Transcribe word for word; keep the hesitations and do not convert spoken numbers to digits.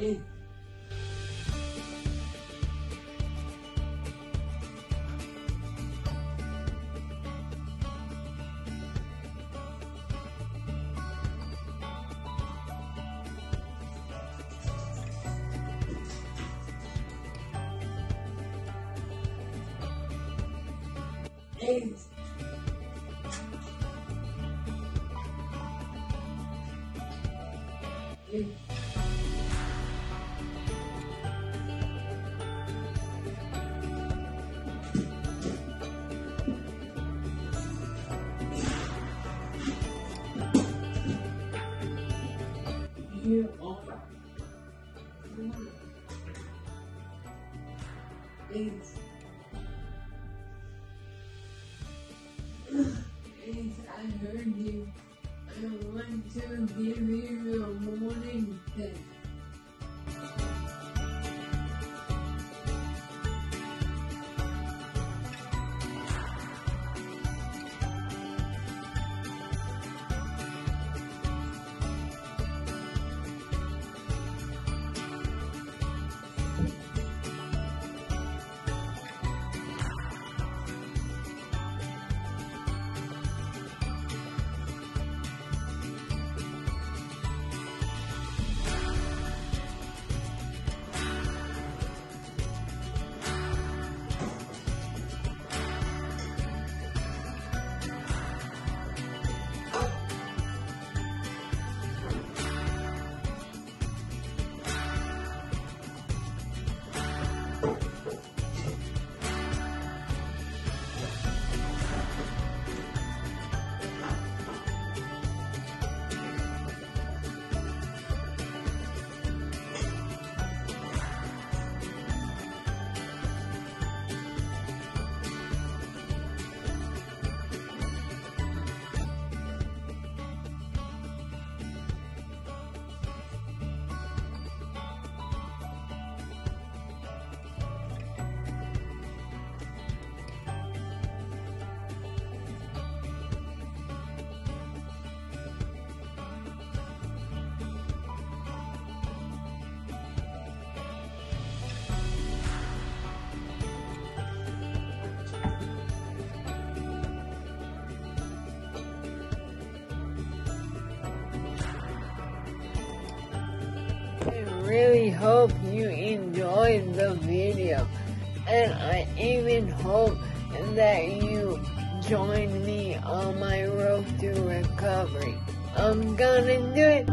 Ei! Ei! Ei! Here over. Eight. Eight, I heard you. I want to give you a warning thing. I really hope you enjoyed the video, and I even hope that you join me on my road to recovery. I'm gonna do it